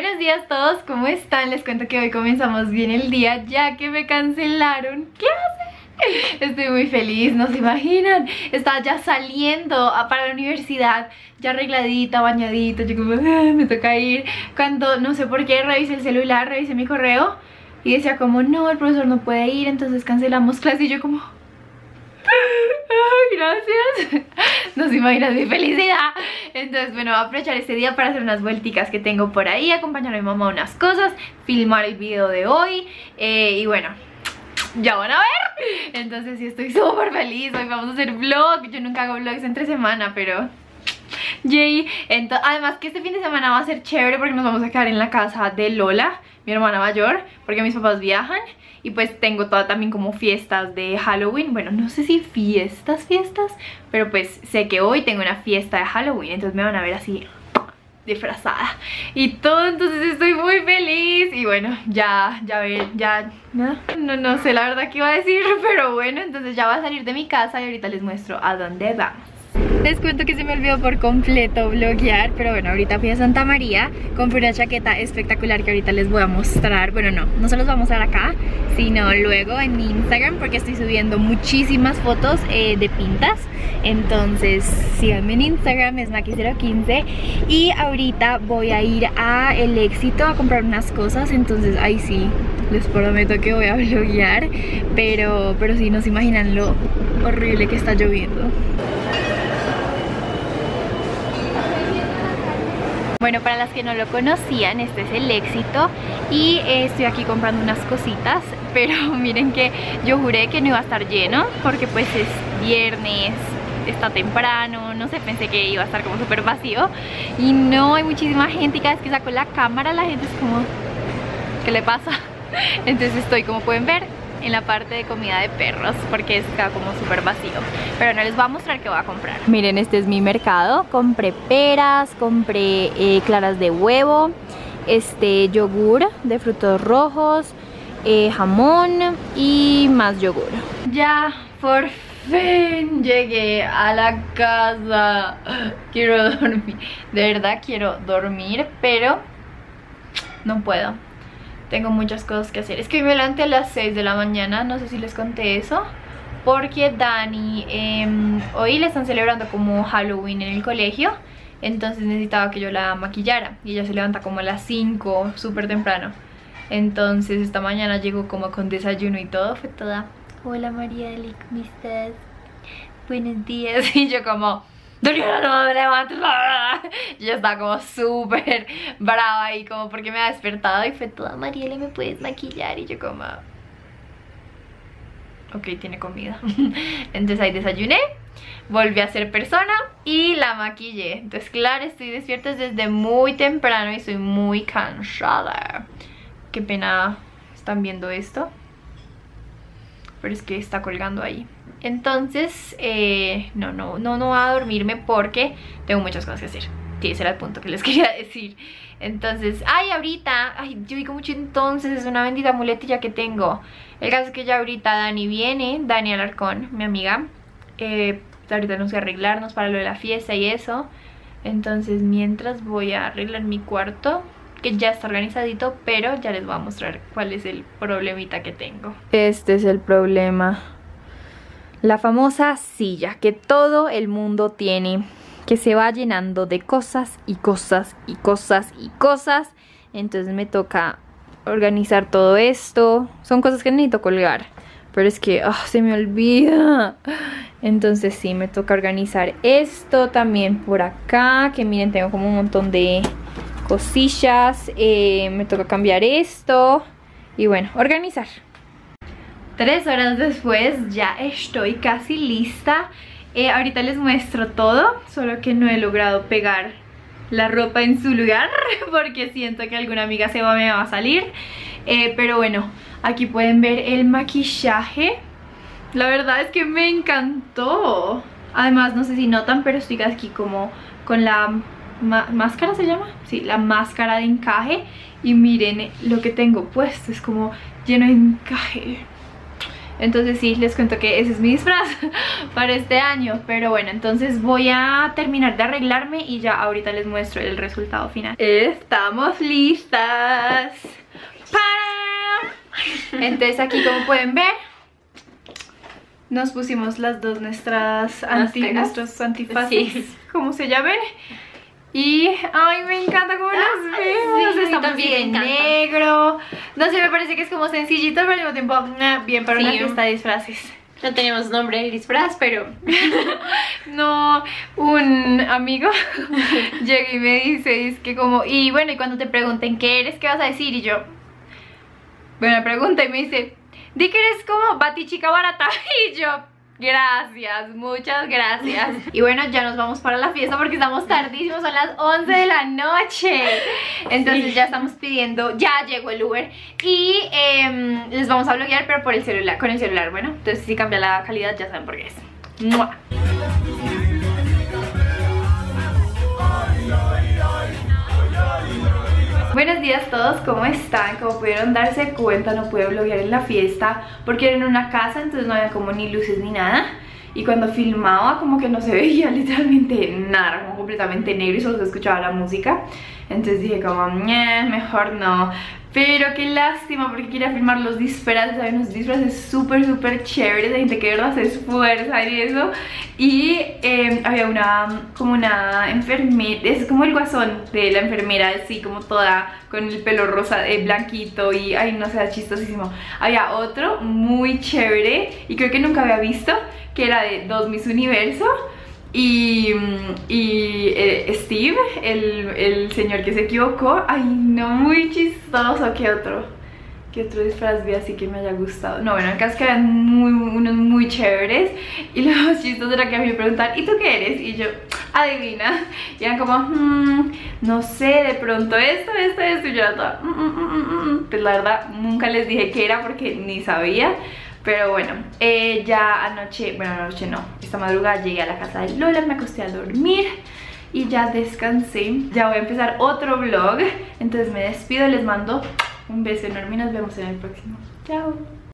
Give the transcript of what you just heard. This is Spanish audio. Buenos días a todos, ¿cómo están? Les cuento que hoy comenzamos bien el día ya que me cancelaron. ¿Qué haces? Estoy muy feliz, no se imaginan. Estaba ya saliendo para la universidad, ya arregladita, bañadita. Yo como, me toca ir. Cuando, no sé por qué, revisé el celular, revisé mi correo y decía como, no, el profesor no puede ir, entonces cancelamos clase. Y yo como, ay, gracias. No se imaginan mi felicidad. Entonces, bueno, voy a aprovechar este día para hacer unas vuelticas que tengo por ahí, acompañar a mi mamá a unas cosas, filmar el video de hoy, y bueno, ya van a ver. Entonces sí, estoy súper feliz. Hoy vamos a hacer vlog. Yo nunca hago vlogs entre semana, pero yay. Entonces, además que este fin de semana va a ser chévere porque nos vamos a quedar en la casa de Lola, mi hermana mayor, porque mis papás viajan. Y pues tengo toda también como fiestas de Halloween. Bueno, no sé si fiestas, pero pues sé que hoy tengo una fiesta de Halloween, entonces me van a ver así disfrazada y todo, entonces estoy muy feliz. Y bueno, no sé la verdad qué iba a decir, pero bueno, entonces ya va a salir de mi casa y ahorita les muestro a dónde vamos. Les cuento que se me olvidó por completo vloguear, pero bueno, ahorita fui a Santa María, compré una chaqueta espectacular que ahorita les voy a mostrar. Bueno, no se los voy a mostrar acá, sino luego en mi Instagram, porque estoy subiendo muchísimas fotos de pintas. Entonces síganme en Instagram, es maqui015. Y ahorita voy a ir a El Éxito a comprar unas cosas, entonces ahí sí, les prometo que voy a vloguear. Pero sí, no se imaginan lo horrible que está lloviendo. Bueno, para las que no lo conocían, este es El Éxito y estoy aquí comprando unas cositas, pero miren que yo juré que no iba a estar lleno porque pues es viernes, está temprano, no sé, pensé que iba a estar como súper vacío y no, hay muchísima gente y cada vez que saco la cámara la gente es como, ¿qué le pasa? Entonces estoy, como pueden ver, en la parte de comida de perros porque está como súper vacío, pero no les voy a mostrar qué voy a comprar. Miren, este es mi mercado. Compré peras, compré claras de huevo, yogur de frutos rojos, jamón y más yogur. Ya por fin llegué a la casa. Quiero dormir, de verdad quiero dormir, pero no puedo. Tengo muchas cosas que hacer. Es que hoy me levanté a las 6 de la mañana, no sé si les conté eso, porque Dani, hoy le están celebrando como Halloween en el colegio, entonces necesitaba que yo la maquillara. Y ella se levanta como a las 5, súper temprano. Entonces esta mañana llegó como con desayuno y todo, fue toda, hola Mariela, ¿cómo estás? Buenos días. Y yo como, yo estaba como súper brava y como porque me había despertado y fue toda, Mariela, ¿me puedes maquillar? Y yo como, ok, tiene comida. Entonces ahí desayuné, volví a ser persona y la maquillé. Entonces claro, estoy despierta desde muy temprano y estoy muy cansada. Qué pena están viendo esto, pero es que está colgando ahí. Entonces, no voy a dormirme porque tengo muchas cosas que hacer. Sí, ese era el punto que les quería decir. Entonces, ay, ahorita, ay, yo digo mucho entonces, es una bendita muletilla que tengo. El caso es que ya ahorita Dani viene, Dani Alarcón, mi amiga. Ahorita tenemos que arreglarnos para lo de la fiesta y eso. Entonces, mientras voy a arreglar mi cuarto, que ya está organizadito, pero ya les voy a mostrar cuál es el problemita que tengo. Este es el problema. La famosa silla que todo el mundo tiene, que se va llenando de cosas y cosas y cosas y cosas. Entonces me toca organizar todo esto. Son cosas que necesito colgar, pero es que se me olvida. Entonces sí, me toca organizar esto también por acá, que miren, tengo como un montón de cosillas. Me toca cambiar esto y bueno, organizar. 3 horas después ya estoy casi lista. Ahorita les muestro todo, solo que no he logrado pegar la ropa en su lugar porque siento que alguna amiga me va a salir. Pero bueno, aquí pueden ver el maquillaje. La verdad es que me encantó. Además, no sé si notan, pero estoy aquí como con la máscara, ¿se llama? Sí, la máscara de encaje. Y miren lo que tengo puesto, es como lleno de encaje. Entonces sí, les cuento que ese es mi disfraz para este año. Pero bueno, entonces voy a terminar de arreglarme y ya ahorita les muestro el resultado final. Estamos listas. ¡Para! Entonces aquí, como pueden ver, nos pusimos las dos nuestras nuestros antifaces, sí, como se llamen. Y, ay, me encanta cómo las vemos. Sí, estamos bien negro. No sé, me parece que es como sencillito, pero al mismo tiempo bien para una fiesta de disfraces. No tenemos nombre de disfraz, pero no, un amigo llega y me dice, es que como, y bueno, y cuando te pregunten qué eres, ¿qué vas a decir? Y yo, buena pregunta, y me dice, di que eres como Batichica barata. Y yo, gracias, muchas gracias. Y bueno, ya nos vamos para la fiesta porque estamos tardísimos, son las 11 de la noche. Entonces sí, ya estamos pidiendo, ya llegó el Uber. Y les vamos a bloguear, pero por el celular, con el celular, bueno. Entonces si cambia la calidad ya saben por qué es. ¡Mua! Buenos días a todos, ¿cómo están? Como pudieron darse cuenta, no pude vloguear en la fiesta porque era en una casa, entonces no había como ni luces ni nada. Y cuando filmaba como que no se veía literalmente nada, como completamente negro y solo se escuchaba la música. Entonces dije como, mejor no. Pero qué lástima porque quería filmar los disfraces, hay unos disfraces súper súper chéveres, hay gente que de verdad se esfuerza y eso. Y había una enfermera, es como el guasón de la enfermera, así como toda con el pelo rosa, blanquito y ay no sé, chistosísimo. Había otro muy chévere y creo que nunca había visto, que era de dos Miss Universo. Y Steve, el señor que se equivocó. Ay no, muy chistoso. ¿Qué otro disfraz vi así que me haya gustado? No, bueno, el caso es que eran unos muy chéveres. Y los chistos era que a mí me preguntaban, ¿y tú qué eres? Y yo, adivina. Y eran como, no sé, de pronto esto. Y yo era pues la verdad, nunca les dije qué era porque ni sabía. Pero bueno, ya anoche, bueno anoche no, esta madrugada llegué a la casa de Lola, me acosté a dormir y ya descansé. Ya voy a empezar otro vlog, entonces me despido, les mando un beso enorme y nos vemos en el próximo. Chao.